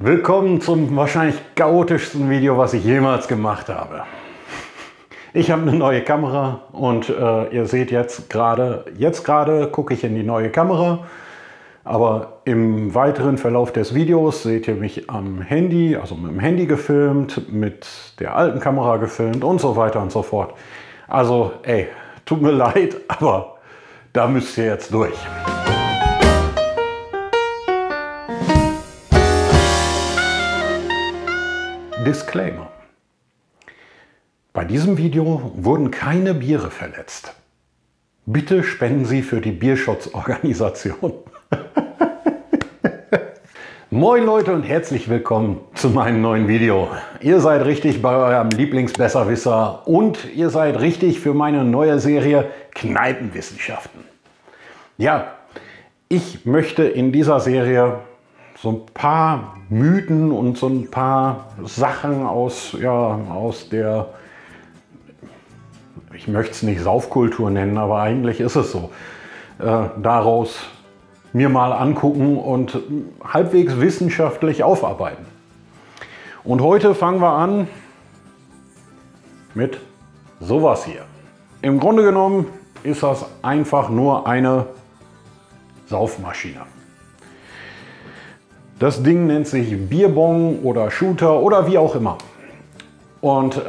Willkommen zum wahrscheinlich chaotischsten Video, was ich jemals gemacht habe. Ich habe eine neue Kamera und ihr seht jetzt gerade gucke ich in die neue Kamera. Aber im weiteren Verlauf des Videos seht ihr mich am Handy, also mit dem Handy gefilmt, mit der alten Kamera gefilmt und so weiter und so fort. Also ey, tut mir leid, aber da müsst ihr jetzt durch. Disclaimer. Bei diesem Video wurden keine Biere verletzt. Bitte spenden Sie für die Bierschutzorganisation. Moin Leute und herzlich willkommen zu meinem neuen Video. Ihr seid richtig bei eurem Lieblingsbesserwisser und ihr seid richtig für meine neue Serie Kneipenwissenschaften. Ja, ich möchte in dieser Serie so ein paar Mythen und so ein paar Sachen aus der, ich möchte es nicht Saufkultur nennen, aber eigentlich ist es so, daraus mir mal angucken und halbwegs wissenschaftlich aufarbeiten. Und heute fangen wir an mit sowas hier. Im Grunde genommen ist das einfach nur eine Saufmaschine. Das Ding nennt sich Bierbong oder Shooter oder wie auch immer. Und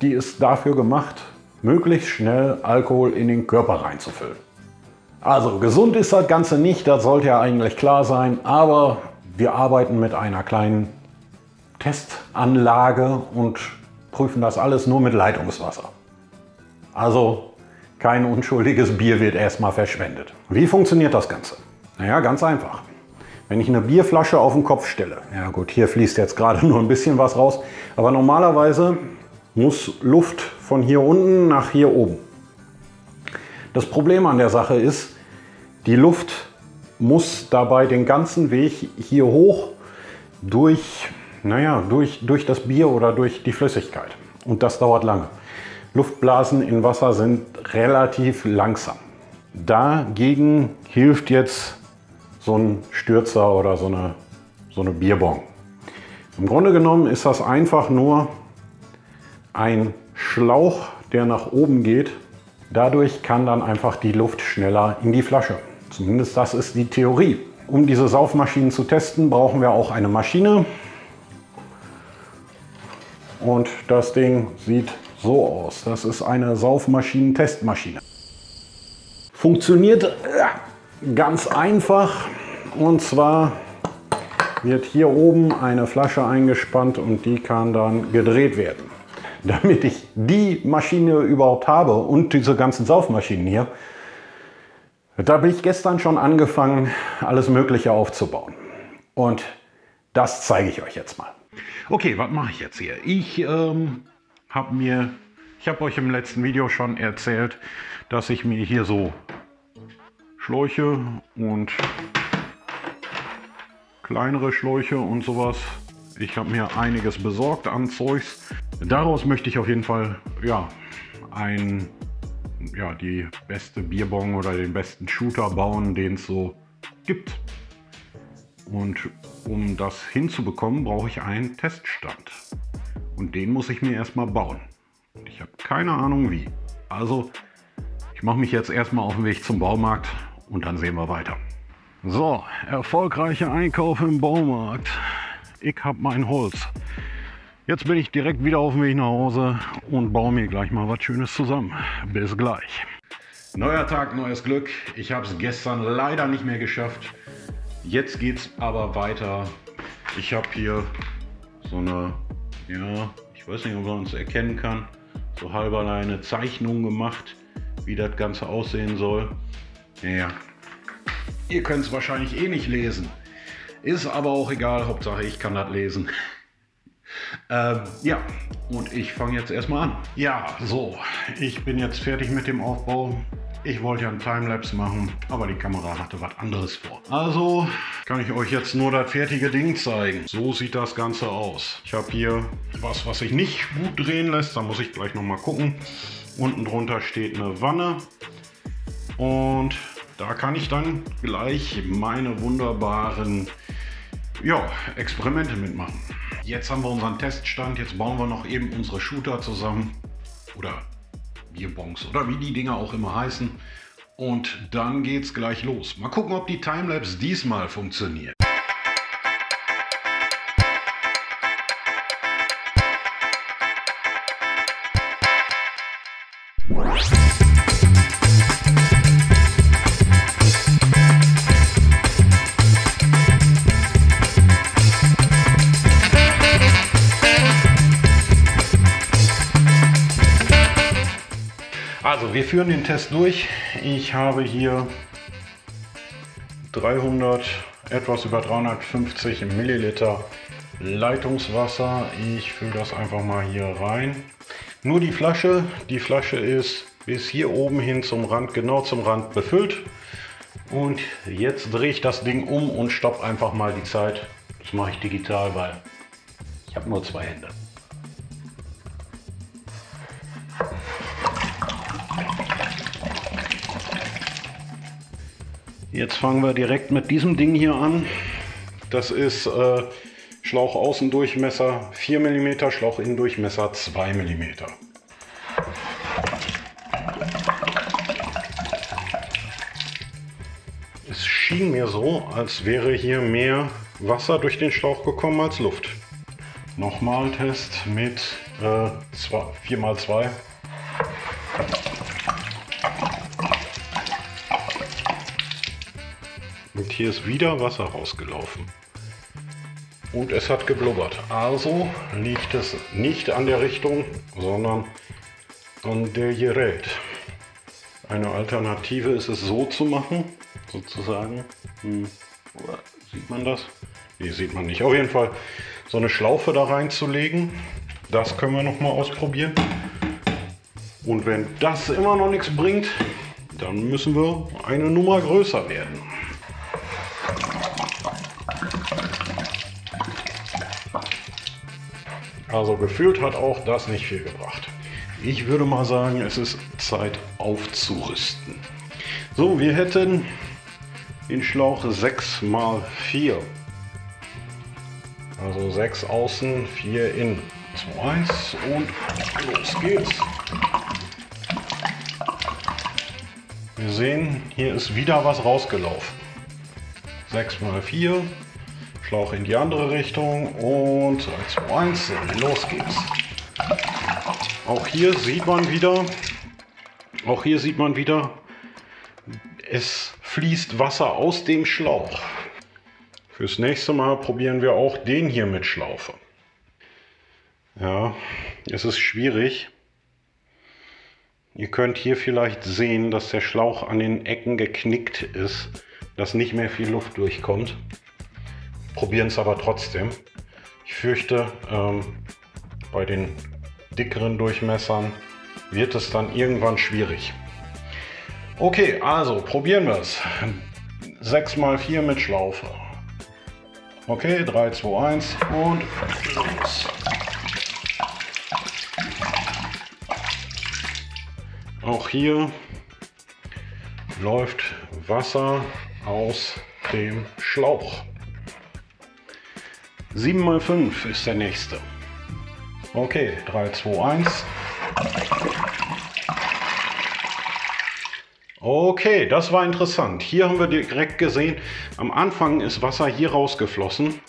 die ist dafür gemacht, möglichst schnell Alkohol in den Körper reinzufüllen. Also gesund ist das Ganze nicht, das sollte ja eigentlich klar sein. Aber wir arbeiten mit einer kleinen Testanlage und prüfen das alles nur mit Leitungswasser. Also kein unschuldiges Bier wird erstmal verschwendet. Wie funktioniert das Ganze? Naja, ganz einfach. Wenn ich eine Bierflasche auf den Kopf stelle, ja gut, hier fließt jetzt gerade nur ein bisschen was raus, aber normalerweise muss Luft von hier unten nach hier oben. Das Problem an der Sache ist, die Luft muss dabei den ganzen Weg hier hoch durch das Bier oder durch die Flüssigkeit. Und das dauert lange. Luftblasen in Wasser sind relativ langsam. Dagegen hilft jetzt so ein Stürzer oder so eine Bierbong. Im Grunde genommen ist das einfach nur ein Schlauch, der nach oben geht. Dadurch kann dann einfach die Luft schneller in die Flasche. Zumindest das ist die Theorie. Um diese Saufmaschinen zu testen, brauchen wir auch eine Maschine. Und das Ding sieht so aus. Das ist eine Saufmaschinen-Testmaschine. Funktioniert ganz einfach, und zwar wird hier oben eine Flasche eingespannt und die kann dann gedreht werden. Damit ich die Maschine überhaupt habe und diese ganzen Saufmaschinen hier, da habe ich gestern schon angefangen, alles Mögliche aufzubauen. Und das zeige ich euch jetzt mal. Okay, was mache ich jetzt hier? Ich habe euch im letzten Video schon erzählt, dass ich mir hier so Schläuche und kleinere Schläuche und sowas. Ich habe mir einiges besorgt an Zeugs. Daraus möchte ich auf jeden Fall die beste Bierbong oder den besten Shooter bauen, den es so gibt. Und um das hinzubekommen, brauche ich einen Teststand. Und den muss ich mir erstmal bauen. Und ich habe keine Ahnung wie. Also ich mache mich jetzt erstmal auf den Weg zum Baumarkt. Und dann sehen wir weiter. So, erfolgreicher Einkauf im Baumarkt. Ich habe mein Holz. Jetzt bin ich direkt wieder auf dem Weg nach Hause und baue mir gleich mal was Schönes zusammen. Bis gleich. Neuer Tag, neues Glück. Ich habe es gestern leider nicht mehr geschafft. Jetzt geht es aber weiter. Ich habe hier so eine, ja, ich weiß nicht, ob man es erkennen kann, so halberlei eine Zeichnung gemacht, wie das Ganze aussehen soll. Ja, ihr könnt es wahrscheinlich eh nicht lesen. Ist aber auch egal, Hauptsache ich kann das lesen. Ja, und ich fange jetzt erstmal an. Ja, so, ich bin jetzt fertig mit dem Aufbau. Ich wollte ja einen Timelapse machen, aber die Kamera hatte was anderes vor. Also kann ich euch jetzt nur das fertige Ding zeigen. So sieht das Ganze aus. Ich habe hier was sich nicht gut drehen lässt. Da muss ich gleich nochmal gucken. Unten drunter steht eine Wanne. Und da kann ich dann gleich meine wunderbaren ja, Experimente mitmachen. Jetzt haben wir unseren Teststand, jetzt bauen wir noch eben unsere Shooter zusammen oder Bierbongs oder wie die Dinger auch immer heißen. Und dann geht's gleich los. Mal gucken, ob die Timelapse diesmal funktioniert. Also wir führen den Test durch. Ich habe hier 350 Milliliter Leitungswasser. Ich fülle das einfach mal hier rein. Nur die Flasche. Die Flasche ist bis hier oben hin zum Rand, genau zum Rand befüllt. Und jetzt drehe ich das Ding um und stoppe einfach mal die Zeit. Das mache ich digital, weil ich habe nur zwei Hände. Jetzt fangen wir direkt mit diesem Ding hier an. Das ist Schlauchaußendurchmesser 4 mm, Schlauchinnendurchmesser 2 mm. Es schien mir so, als wäre hier mehr Wasser durch den Schlauch gekommen als Luft. Nochmal Test mit 4x2. Und hier ist wieder Wasser rausgelaufen. Und es hat geblubbert. Also liegt es nicht an der Richtung, sondern an der Gerät. Eine Alternative ist es so zu machen, sozusagen. Sieht man das? Nee, sieht man nicht. Auf jeden Fall so eine Schlaufe da reinzulegen. Das können wir nochmal ausprobieren. Und wenn das immer noch nichts bringt, dann müssen wir eine Nummer größer werden. Also gefühlt hat auch das nicht viel gebracht. Ich würde mal sagen, es ist Zeit aufzurüsten. So, wir hätten den Schlauch 6x4. Also 6 außen, 4 innen. 2, 1 und los geht's. Wir sehen, hier ist wieder was rausgelaufen. 6x4. Schlauch in die andere Richtung und 3, 2, 1, los geht's. Auch hier sieht man wieder, es fließt Wasser aus dem Schlauch. Fürs nächste Mal probieren wir auch den hier mit Schlaufe. Ja, es ist schwierig. Ihr könnt hier vielleicht sehen, dass der Schlauch an den Ecken geknickt ist, dass nicht mehr viel Luft durchkommt. Probieren es aber trotzdem. Ich fürchte, bei den dickeren Durchmessern wird es dann irgendwann schwierig. Okay, also probieren wir es. 6x4 mit Schlaufe. Okay, 3, 2, 1 und los. Auch hier läuft Wasser aus dem Schlauch. 7x5 ist der nächste. Okay, 3, 2, 1. Okay, das war interessant. Hier haben wir direkt gesehen, am Anfang ist Wasser hier rausgeflossen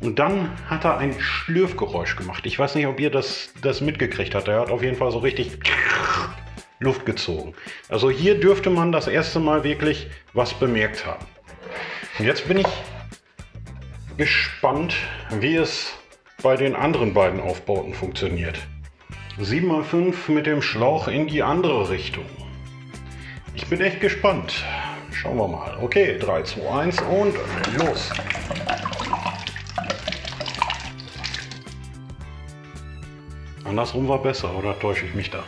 und dann hat er ein Schlürfgeräusch gemacht. Ich weiß nicht, ob ihr das mitgekriegt habt. Er hat auf jeden Fall so richtig Luft gezogen. Also hier dürfte man das erste Mal wirklich was bemerkt haben. Und jetzt bin ich gespannt, wie es bei den anderen beiden Aufbauten funktioniert. 7x5 mit dem Schlauch in die andere Richtung. Ich bin echt gespannt. Schauen wir mal. Okay, 3, 2, 1 und los. Andersrum war besser, oder täusche ich mich da?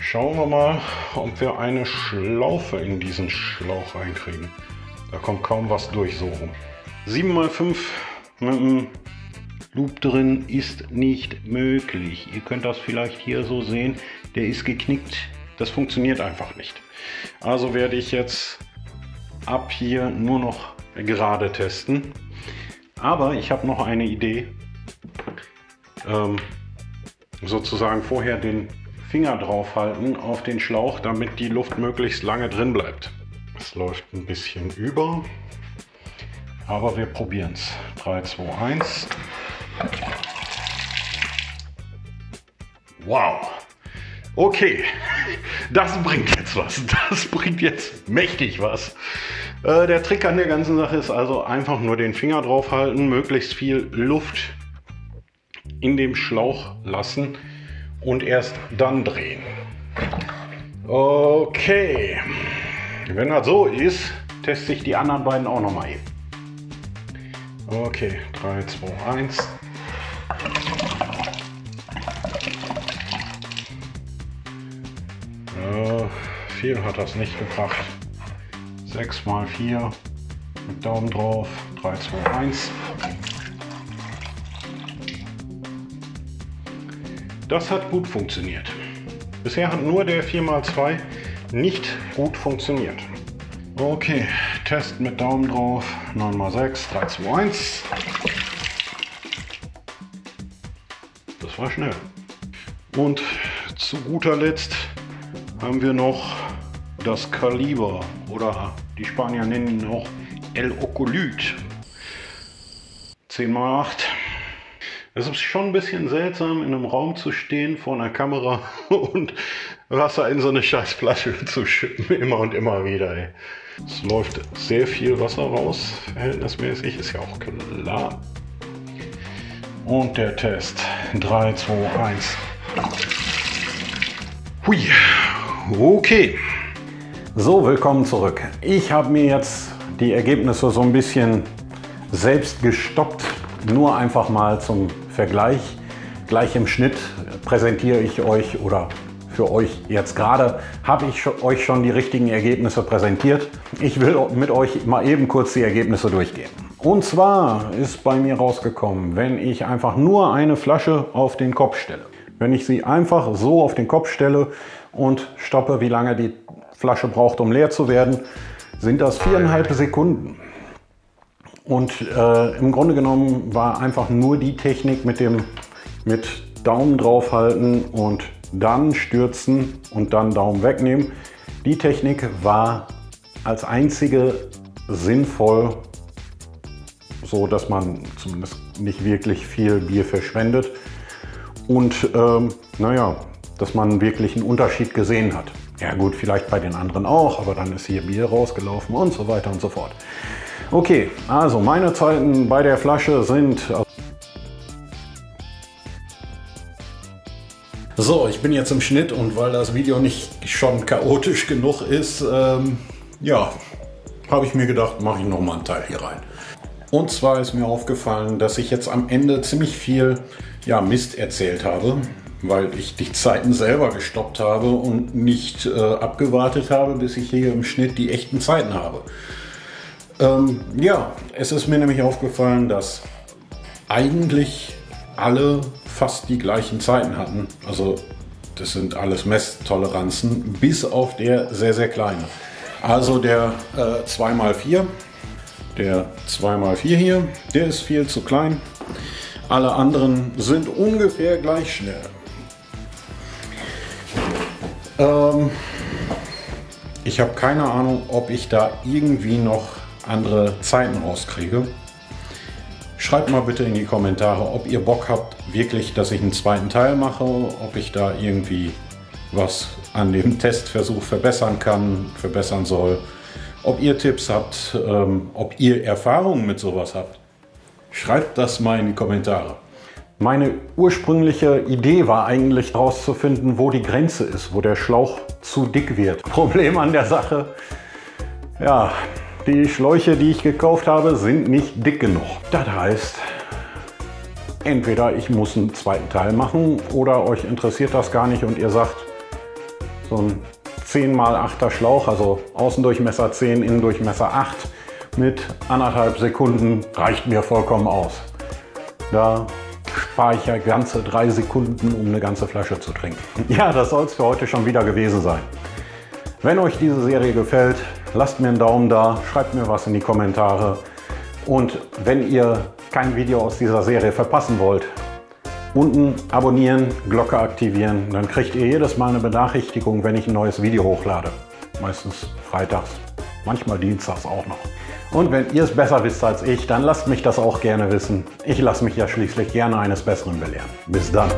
Schauen wir mal, ob wir eine Schlaufe in diesen Schlauch reinkriegen. Da kommt kaum was durch, so rum. 7x5 mit dem Loop drin ist nicht möglich. Ihr könnt das vielleicht hier so sehen. Der ist geknickt. Das funktioniert einfach nicht. Also werde ich jetzt ab hier nur noch gerade testen. Aber ich habe noch eine Idee, sozusagen vorher den Finger drauf halten auf den Schlauch, damit die Luft möglichst lange drin bleibt. Es läuft ein bisschen über, aber wir probieren es. 3, 2, 1. Wow! Okay, das bringt jetzt was. Das bringt jetzt mächtig was. Der Trick an der ganzen Sache ist also einfach nur den Finger drauf halten, möglichst viel Luft in dem Schlauch lassen und erst dann drehen. Okay, wenn das so ist, teste ich die anderen beiden auch nochmal eben. Okay, 3, 2, 1. Viel hat das nicht gebracht. 6 mal 4 mit Daumen drauf. 3, 2, 1. Das hat gut funktioniert. Bisher hat nur der 4x2 nicht gut funktioniert. Okay, Test mit Daumen drauf. 9 mal 6. 3, 2, 1. Das war schnell. Und zu guter Letzt haben wir noch das Kaliber, oder die Spanier nennen ihn auch El Ocolyt. 10 mal 8. Es ist schon ein bisschen seltsam, in einem Raum zu stehen vor einer Kamera und Wasser in so eine scheiß Flasche zu schippen, immer und immer wieder. Ey. Es läuft sehr viel Wasser raus, verhältnismäßig, ist ja auch klar. Und der Test. 3, 2, 1. Hui, okay. So, willkommen zurück. Ich habe mir jetzt die Ergebnisse so ein bisschen selbst gestoppt, nur einfach mal zum Vergleich. Gleich im Schnitt präsentiere ich euch, oder für euch jetzt gerade, habe ich euch schon die richtigen Ergebnisse präsentiert. Ich will mit euch mal eben kurz die Ergebnisse durchgehen. Und zwar ist bei mir rausgekommen, wenn ich einfach nur eine Flasche auf den Kopf stelle. Wenn ich sie einfach so auf den Kopf stelle und stoppe, wie lange die Flasche braucht, um leer zu werden, sind das 4,5 Sekunden. Und im Grunde genommen war einfach nur die Technik mit Daumen draufhalten und dann stürzen und dann Daumen wegnehmen. Die Technik war als einzige sinnvoll, so dass man zumindest nicht wirklich viel Bier verschwendet und naja, dass man wirklich einen Unterschied gesehen hat. Ja gut, vielleicht bei den anderen auch, aber dann ist hier Bier rausgelaufen und so weiter und so fort. Okay, also meine Zeiten bei der Flasche sind... So, ich bin jetzt im Schnitt und weil das Video nicht schon chaotisch genug ist, ja, habe ich mir gedacht, mache ich nochmal einen Teil hier rein. Und zwar ist mir aufgefallen, dass ich jetzt am Ende ziemlich viel, ja, Mist erzählt habe, weil ich die Zeiten selber gestoppt habe und nicht abgewartet habe, bis ich hier im Schnitt die echten Zeiten habe. Ja, es ist mir nämlich aufgefallen, dass eigentlich alle fast die gleichen Zeiten hatten. Also das sind alles Messtoleranzen, bis auf der sehr, sehr kleine. Also der 2x4, der 2x4 hier, der ist viel zu klein. Alle anderen sind ungefähr gleich schnell. Ich habe keine Ahnung, ob ich da irgendwie noch andere Zeiten rauskriege. Schreibt mal bitte in die Kommentare, ob ihr Bock habt, wirklich, dass ich einen zweiten Teil mache, ob ich da irgendwie was an dem Testversuch verbessern kann, verbessern soll, ob ihr Tipps habt, ob ihr Erfahrungen mit sowas habt. Schreibt das mal in die Kommentare. Meine ursprüngliche Idee war eigentlich herauszufinden, wo die Grenze ist, wo der Schlauch zu dick wird. Problem an der Sache, ja, die Schläuche, die ich gekauft habe, sind nicht dick genug. Das heißt, entweder ich muss einen zweiten Teil machen oder euch interessiert das gar nicht und ihr sagt, so ein 10x8er Schlauch, also Außendurchmesser 10, Innendurchmesser 8 mit 1,5 Sekunden reicht mir vollkommen aus. Da spare ich ja ganze 3 Sekunden, um eine ganze Flasche zu trinken. Ja, das soll es für heute schon wieder gewesen sein. Wenn euch diese Serie gefällt, lasst mir einen Daumen da, schreibt mir was in die Kommentare und wenn ihr kein Video aus dieser Serie verpassen wollt, unten abonnieren, Glocke aktivieren, dann kriegt ihr jedes Mal eine Benachrichtigung, wenn ich ein neues Video hochlade. Meistens freitags, manchmal dienstags auch noch. Und wenn ihr es besser wisst als ich, dann lasst mich das auch gerne wissen. Ich lasse mich ja schließlich gerne eines Besseren belehren. Bis dann.